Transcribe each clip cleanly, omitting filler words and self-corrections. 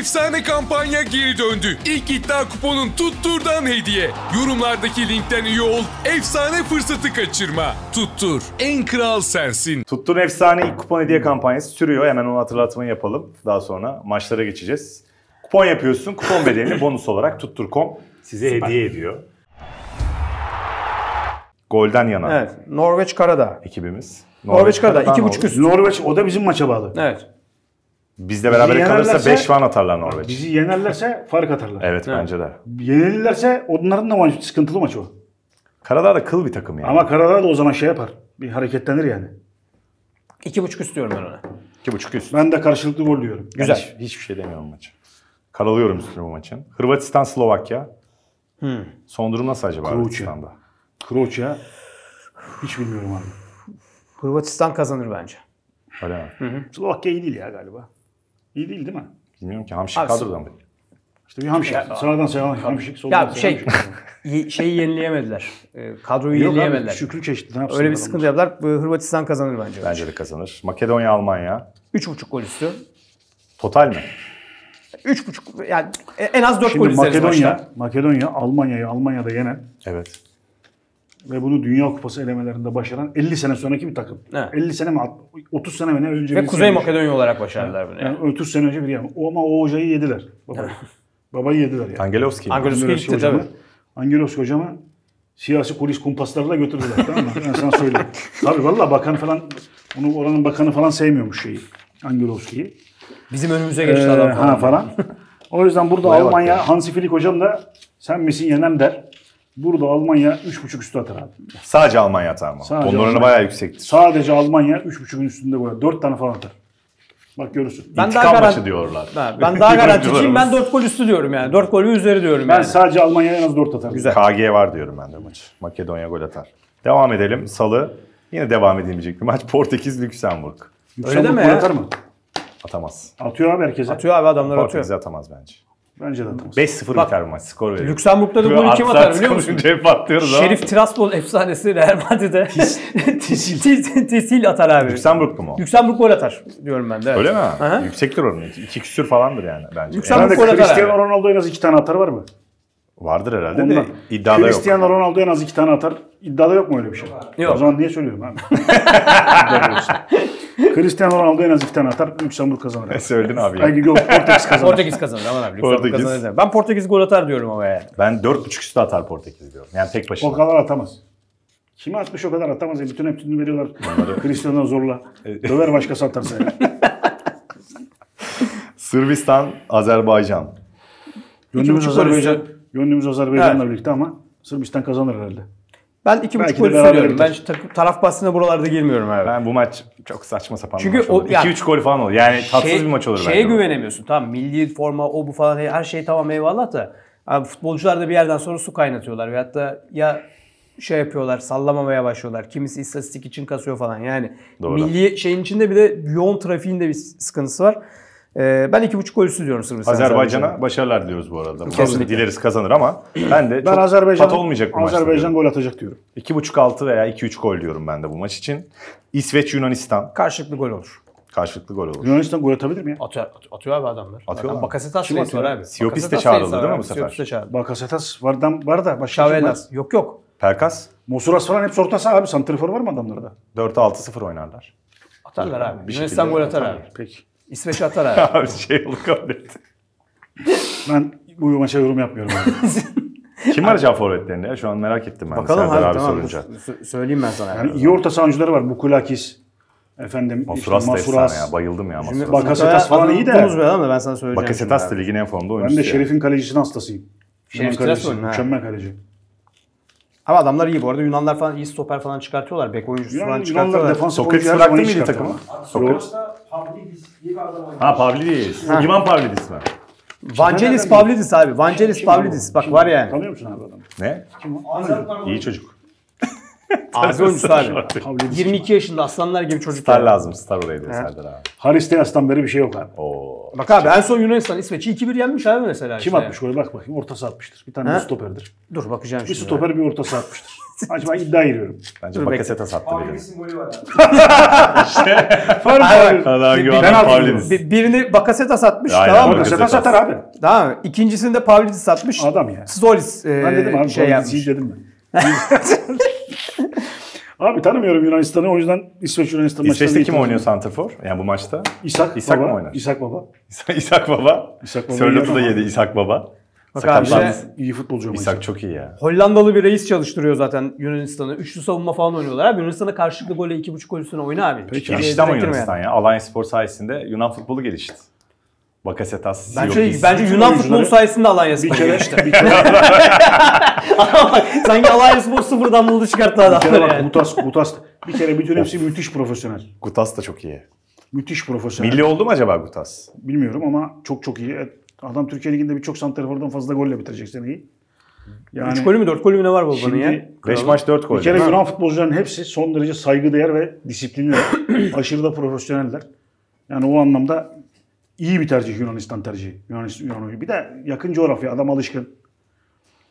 efsane kampanya geri döndü. İlk iddia kuponun Tuttur'dan hediye. Yorumlardaki linkten üye ol, efsane fırsatı kaçırma. Tuttur, en kral sensin. Tuttur'un efsane ilk kupon hediye kampanyası sürüyor. Hemen onu hatırlatmayı yapalım. Daha sonra maçlara geçeceğiz. Kupon yapıyorsun, kupon bedelini bonus olarak Tuttur.com size hediye ediyor. Golden yana. Evet, Norveç Karadağ ekibimiz. Norveç Karadağ 2.5 üst. Norveç, o da bizim maça bağlı. Evet. Bizle beraber kalırsa 5 puan atarlar Norveç. Bizi yenerlerse fark atarlar. Evet, evet, bence de. Yenilirlerse onların da maçı sıkıntılı maç o. Karadağ da kıl bir takım yani. Ama Karadağ da o zaman şey yapar. Bir hareketlenir yani. 2.5 üst diyorum ben ona. 2.5 üst. Ben de karşılıklı gol diyorum. Güzel. Yani hiçbir şey demiyorum maça. Karalıyorum üstüne bu maçın. Hırvatistan Slovakya. Son durum nasıl acaba Hırvatistan'da? Kroçya hiç bilmiyorum abi. Hırvatistan kazanır bence. Öyle mi? Slovakya iyi değil ya galiba. İyi değil mi? Bilmiyorum ki. Hamşik kadrodan mı? İşte bir Hamşik. Sağdan sağa Hamşik. Ya şeyi yenileyemediler. Kadroyu yenileyemediler. Şükrü çeşitli. Öyle bir sıkıntı yaptılar. Hırvatistan kazanır bence. Bence de kazanır. Makedonya Almanya. 3.5 gol istiyor. Total mi? 3.5 yani en az 4 gol izleriz maçta. Makedonya Almanya'yı Almanya'da yenen. Evet. Ve bunu Dünya Kupası elemelerinde başaran 50 sene sonraki bir takım. Evet. 50 sene mi 30 sene mi ne önce ve Kuzey Makedonya olarak başardılar bunu. Yani 30 sene önce bir yani. Ama o hocayı yediler. Babayı yediler yani. Angelovski gitti tabii. Angelovski hocama siyasi kulis kumpaslarla götürdüler. Tamam mı? Ben sana söyleyeyim. Tabii vallahi bakan falan, onu oranın bakanı falan sevmiyormuş şeyi. Angelovski'yi. Bizim önümüze geçti adam falan. O yüzden burada Almanya, Hansi Flick hocam da sen misin yenem der. Burada Almanya 3.5 üstü atar abi. Sadece Almanya atar mı? Onların bayağı yüksektir. Sadece Almanya 3.5'ün üstünde koyar. 4 tane falan atar. Bak görürsün. Ben İntikam daha maçı diyorlar. Ben daha garanticiyim. Ben 4 gol üstü diyorum yani. 4 golü üzeri diyorum ben yani. Sadece Almanya en az 4 atar. Güzel. KG var diyorum ben de maçı. Makedonya gol atar. Devam edelim. Salı. Yine devam edilmeyecek bir maç. Portekiz Lüksemburg. Öyle deme ya. Atar mı? Atamaz. Atıyor abi herkese. Atıyor abi adamlar atıyor. Portekiz'e atamaz bence. Bence de atamaz. 5-0 biter bu maç. Skor verir. Lüksemburg'da da golü kim atar biliyor musun? Şerif Tiraspol efsanesi Real Madrid'de. Tisil atar abi. Lüksemburg'lu mu? Lüksemburg gol atar diyorum ben de. Evet. Öyle mi? Aha. Yüksektir onun. 2 küsür falandır yani bence. Lüksemburg gol atar. Cristiano Ronaldo en az 2 tane atar var mı? Vardır herhalde. Ondan de iddiada yok. Cristiano Ronaldo en az 2 tane atar. İddiada yok mu öyle bir şey? Yok. O zaman niye söylüyorum abi? Cristiano Ronaldo en az 2 tane atar. Lüksemburg kazanır. Ne söyledin abi? Yani. Portekiz kazanır. Portekiz kazanır. Aman abi. Portekiz kazanır. Ben Portekiz gol atar diyorum ama yani. Ben 4.5 üstü atar Portekiz diyorum. Yani tek başına. O kadar atamaz. Kime atmış o kadar atamaz. Bütün hepsini veriyorlar. Cristiano'dan zorla. Döver başkası atarsa yani. Sırbistan, Azerbaycan. Gönlümüz Azerbaycan'la evet, birlikte ama Sırbistan kazanır herhalde. Ben 2.5 gol söylüyorum. Ben taraf bahsine buralarda girmiyorum abi. Ben bu maç çok saçma sapan bir maç olur. 2-3 gol falan olur. Yani tatsız bir maç olur. Şeye güvenemiyorsun. Tamam, milli forma o bu falan her şey tamam eyvallah da abi, futbolcular da bir yerden sonra su kaynatıyorlar. Veyahut da ya şey yapıyorlar, sallamamaya başlıyorlar. Kimisi istatistik için kasıyor falan yani. Doğru. Milli şeyin içinde bir de yoğun trafiğin de bir sıkıntısı var. Ben 2.5 gol üstü diyorum Sırbistan. Azerbaycan'a başarılar diliyoruz bu arada. Kesinlikle. Dileriz kazanır ama ben de çok pat olmayacak bu maçta. Azerbaycan gol atacak diyorum. 2.5-6 veya 2-3 gol diyorum ben de bu maç için. İsveç Yunanistan. Karşılıklı gol olur. Karşılıklı gol olur. Yunanistan gol atabilir mi ya? Atıyor abi adamlar. Atıyorlar. Bakasetas da atıyor abi. Siopis de çağrıldı değil mi bu sefer? Siopis de çağrıldı. Bakasetas var da başlayacak. Yok yok. Perkas. Musuras falan hep ortası abi. Santrifor var mı adamlarda? 4-6-0 oynarlar. Atarlar abi. Yunanistan gol atar abi. Peki. İsveç atar abi. Abi şey olur kahretti. Ben bu maça yorum yapmıyorum. Kim var acaba forvetlerinde ya? Şu an merak ettim ben. Bakalım Serdar abi tamam, sorunca. Söyleyeyim ben sana. Yani iyi orta sahancıları var. Bukulakis. Efendim Musuras. İşte, Musuras. Ya, bayıldım ya Musuras. Bakasetas falan iyi de. Ben sana söyleyeceğim. Bakasetas da ligin en formda oyuncusu. Ben de Şerif'in kalecisinin hastasıyım. Şerif Tiraspol. Mükemmel kaleci. Ama adamlar iyi bu arada. Yunanlar falan iyi stoper falan çıkartıyorlar. Bek oyuncusu falan çıkartıyorlar. Sokrates bıraktı mıydı takımı? Sokrates. Pavlidis diye bir adam var. Ha Pavlidis. İvan Pavlidis var. Vangelis Pavlidis abi. Vangelis Pavlidis. Bak var yani. Tanıyor musun abi adamı? Ne? İyi çocuk. Arka oyuncular. 22 yaşında aslanlar gibi çocuklar. Star lazım. Star oraya diyor Serdar abi. Haristeas'tan beri bir şey yok abi. Oo. Bak abi en son Yunanistan İsveç'i 2-1 yenmiş abi mesela. Kim atmış golü bak bakayım. Ortası atmıştır. Bir tane stoperdir. Dur bakacağım şimdi. Bir stoper bir ortası atmıştır. Acaba iddia giriyorum. Bence Bakasetas attı biri. Pavlidis'in golü var abi. İşte. Fark. Birini Bakasetas atmış. Tamam mı? Bakasetas atar abi. Tamam mı? İkincisini de Pavlidis atmış. Adam ya. Solis ben dedim abi şey Pavlidis'i dedim ben. Abi tanımıyorum Yunanistan'ı, o yüzden İsveç-Yunanistan maçlarında... İsveç'te kim oynuyor santrafor? Yani bu maçta? İshak baba. Mı oynar? İshak baba. İshak baba. Sörlot'u da yedi İshak baba. Bak abi iyi futbolcu. İshak çok iyi ya. Hollandalı bir reis çalıştırıyor zaten Yunanistan'ı. Üçlü savunma falan oynuyorlar abi. Yunanistan'a karşılıklı golle 2,5 gol üstüne oyna abi. Peki gelişti ama Yunanistan ya. Alanya Spor sayesinde Yunan futbolu gelişti. Bakasetas, Siopis. Bence Yunan futbolu sayesinde Alanya Spor gelişti. Sanki Alanya Spor sıfırdan buldu çıkarttı adamları yani. Gutas. Bir kere bütün hepsi müthiş profesyonel. Gutas da çok iyi. Müthiş profesyonel. Milli oldu mu acaba Gutas? Bilmiyorum ama çok iyi. Adam Türkiye Ligi'nde birçok santrafordan fazla golle bitirecek seneyi. Yani 3 golü mü 4 golü mü ne var babanın ya? 5 maç 4 gol. Bir kere Yunan futbolcuların hepsi son derece saygıdeğer ve disiplinli. Aşırı da profesyoneller. Yani o anlamda iyi bir tercih Yunanistan tercihi. Yunanistan. Bir de yakın coğrafya. Adam alışkın.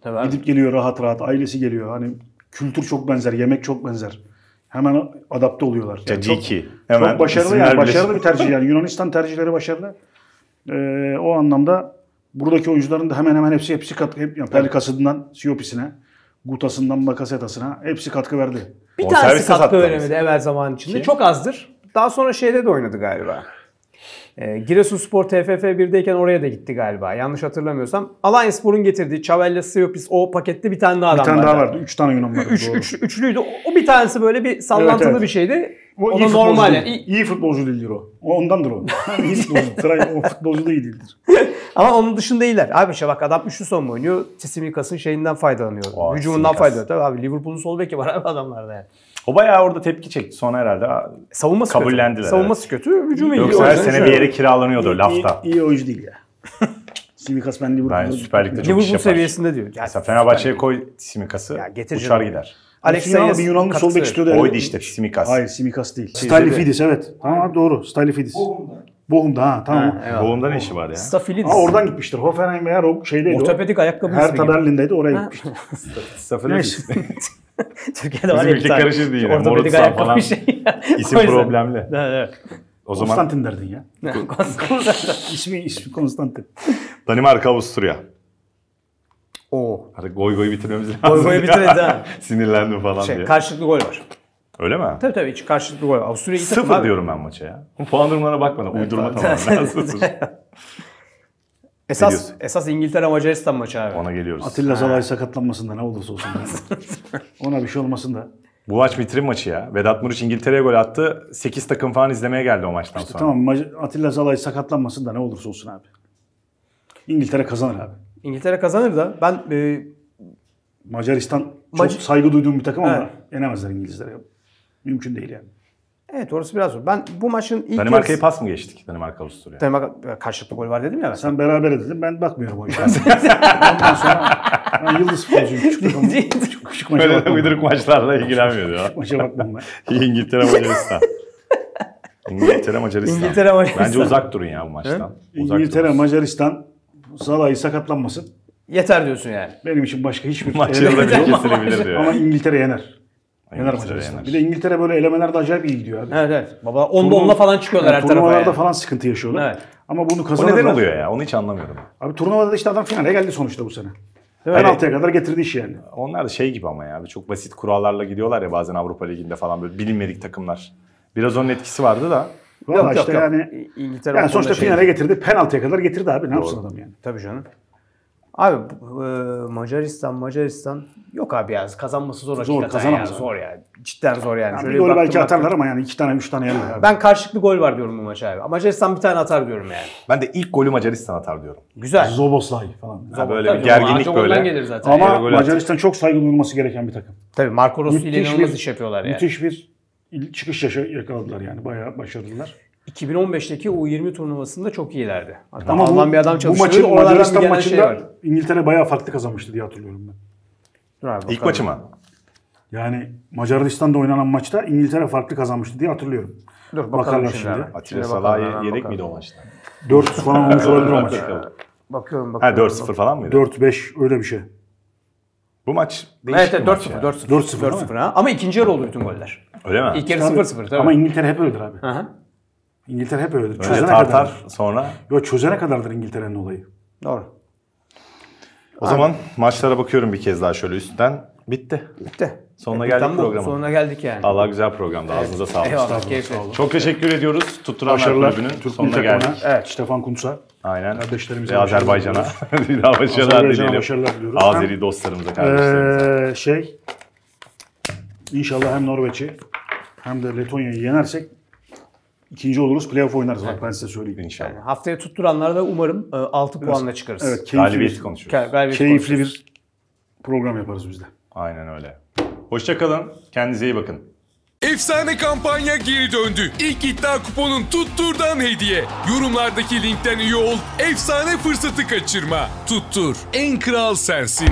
Tabii. Gidip geliyor rahat. Ailesi geliyor. Hani kültür çok benzer. Yemek çok benzer. Hemen adapte oluyorlar. Yani çok başarılı yani. Başarılı bir tercih yani. Yunanistan tercihleri başarılı. O anlamda buradaki oyuncuların da hemen hepsi katkı. Yani Pelikası'ndan Siopis'ine, Gutas'ından Bakasetas'ına hepsi katkı verdi. Bir tanesi katkı veremedi evvel zaman içinde. Çok azdır. Daha sonra şeyde de oynadı galiba. Giresunspor TFF1'deyken oraya da gitti galiba. Yanlış hatırlamıyorsam. Alanyaspor'un getirdiği Çavella, Siopis o pakette bir tane daha adam vardı. Bir tane daha vardı. 3 tane Yunan vardı. Üçlüydü. O bir tanesi böyle bir sallantılı evet. Bir şeydi. O iyi normal. İyi futbolcu değildir o. Ondandır o. İyi futbolcu. O futbolcu da iyi değildir. Ama onun dışında iyiler. Abi işte bak adam üçlü son mu oynuyor? Tsimikas'ın şeyinden faydalanıyor. Hücumundan faydalanıyor. Tabii abi Liverpool'un sol beki var abi adamlarda yani. O bayağı orada tepki çekti. Sonra herhalde savunması kabullendiler. Kötü. Savunması evet. Kötü. Hücum iyi. Yoksa her sene bir yere kiralanıyordu lafta. İyi oyuncu değil ya. Tsimikas ben Liverpool'da. Süper Lig'de çok iş yapar. Seviyesinde diyor. Yani mesela Fenerbahçe'ye koy Tsimikas'ı uçar gider. Alexeyas bir Yunanlı sol bek istiyordu. Oydu işte Tsimikas. Hayır Tsimikas değil. Stafylidis evet. Ha doğru. Stafylidis. Bohum'da tamam. Bohum'da ne işi var ya? Stafylidis. Oradan gitmiştir. Hoffenheim veya o şeydeydi. Ortopedik ayakkabı ismi. Her Taberlin'deydi oraya gitmiştir. Stafylidis. Türkiye'de var ya bir tane. Karışır değil. Ortopedik ayakkabı falan. İsim problemli. Evet. O zaman Konstantin derdin ya. İsmi Konstantin. Danimarka Avusturya. Oo. Hadi goy bitirmemiz lazım. Goy bitireceğiz ha. Sinirlendim falan diye. Karşılıklı gol var. Öyle mi? Tabii hiç karşılıklı gol var. Avusturya 0 diyorum ben maça ya. Puan durumlarına bakmadan uydurma tamamen. Esas İngiltere Macaristan maçı abi. Ona geliyoruz. Attila Szalai sakatlanmasında ne olursa olsun. Ona bir şey olmasın da. Bu maç bitirim maçı ya. Vedat Muric İngiltere'ye gol attı. 8 takım falan izlemeye geldi o maçtan sonra. Tamam Attila Szalai sakatlanmasın da ne olursa olsun abi. İngiltere kazanır abi. İngiltere kazanır da ben... Macaristan çok saygı duyduğum bir takım ama yenemezler İngilizlere. Mümkün değil yani. Evet orası biraz zor. Ben bu maçın ilk Danimarka'yı pas mı geçtik? Danimarka Avusturya. Danimarka karşılıklı gol var dedim ya. Sen beraber edildin. Ben bakmıyorum o yüzden. Ondan sonra Yıldız futbolcuyum. Küçük maça bakmam. Böyle uyduruk maçlarla ilgilenmiyordu ya. Küçük maça bakmam ben. İngiltere Macaristan. İngiltere Macaristan. İngiltere Macaristan. Bence uzak durun ya bu maçtan. İngiltere Macaristan Szalai sakatlanmasın. Yeter diyorsun yani. Benim için başka hiçbir maçı da kesilebilir diyor. Ama İngiltere yener. Bir de İngiltere böyle elemelerde acayip iyi gidiyor abi. Evet. Baba 10'la falan çıkıyorlar her tarafa. Turnuvalarda falan sıkıntı yaşıyorlar. Evet. Ama bunu kazanırlar. O neden oluyor ya? Onu hiç anlamıyorum. Abi turnuvada da işte adam finale geldi sonuçta bu sene. Penaltıya kadar getirdi işi yani. Onlar da şey gibi ama ya. Çok basit kurallarla gidiyorlar ya bazen Avrupa Ligi'nde falan böyle bilinmedik takımlar. Biraz onun etkisi vardı da. Valla işte yani. Yani sonuçta finale getirdi. Penaltıya kadar getirdi abi. Ne yapsın adam yani? Tabii canım. Abi Macaristan yok abi ya kazanması zor kazanamaz yani. Zor yani cidden zor yani. Şöyle bir gol belki atarlar ama yani 2 tane 3 tane yerler abi. Ben karşılıklı gol var diyorum bu maça abi. Macaristan bir tane atar diyorum yani. Ben de ilk golü Macaristan atar diyorum. Güzel. Zoboszlai falan. Ha, böyle tabii, bir gerginlik böyle. Zaten. Ama Macaristan çok saygı duyulması gereken bir takım. Tabii Marco Rossi ile inanılmaz iş yapıyorlar yani. Müthiş bir çıkış yakaladılar yani bayağı başarılılar. 2015'teki U20 turnuvasında çok iyilerdi. Hatta ama Alman bir adam çalıştırdı. Bu maçın Macaristan maçında İngiltere bayağı farklı kazanmıştı diye hatırlıyorum ben. İlk maçı mı? Yani Macaristan'da oynanan maçta İngiltere farklı kazanmıştı diye hatırlıyorum. Dur bakalım şimdi. Attila Szalai yedek miydi o maçta? 4 falan olmuş olabilir o maç. Bakıyorum. 4-0 falan mıydı? 4-5 öyle bir şey. Bu maç değişik. Evet 4-0 ha. Ama ikinci yarı oldu bütün goller. Öyle mi? İlk yarı 0-0 tabii. Ama İngiltere hep öyledir abi. Hı. İngiltere hep öyledir. Çözene kadar sonra. Yo, çözene kadardır İngiltere'nin olayı. Doğru. O zaman maçlara bakıyorum bir kez daha şöyle üstten. Bitti. Sonuna geldik programın. Sonuna geldik yani. Allah güzel programdı. Evet. Ağzınıza sağlık. Eyvallah, keyifle oldu. Çok teşekkür ediyoruz. Tutturanlar Kulübü'nün sonuna geldik. Evet. Stefan Kuntz'a. Aynen. Kardeşlerimize. Azerbaycan'a. Başarılar diliyorum. Azeri dostlarımıza, kardeşlerimize. İnşallah hem Norveç'i hem de Letonya'yı yenersek İkinci oluruz, playoff oynarız. Evet. Bak ben size söyleyeyim inşallah. Yani haftaya tutturanlara da umarım 6 puanla çıkarız. Evet, galibiyeti konuşuruz. Keyifli bir program yaparız biz de. Aynen öyle. Hoşçakalın, kendinize iyi bakın. Efsane kampanya geri döndü. İlk iddia kuponun Tuttur'dan hediye. Yorumlardaki linkten üye ol, efsane fırsatı kaçırma. Tuttur, en kral sensin.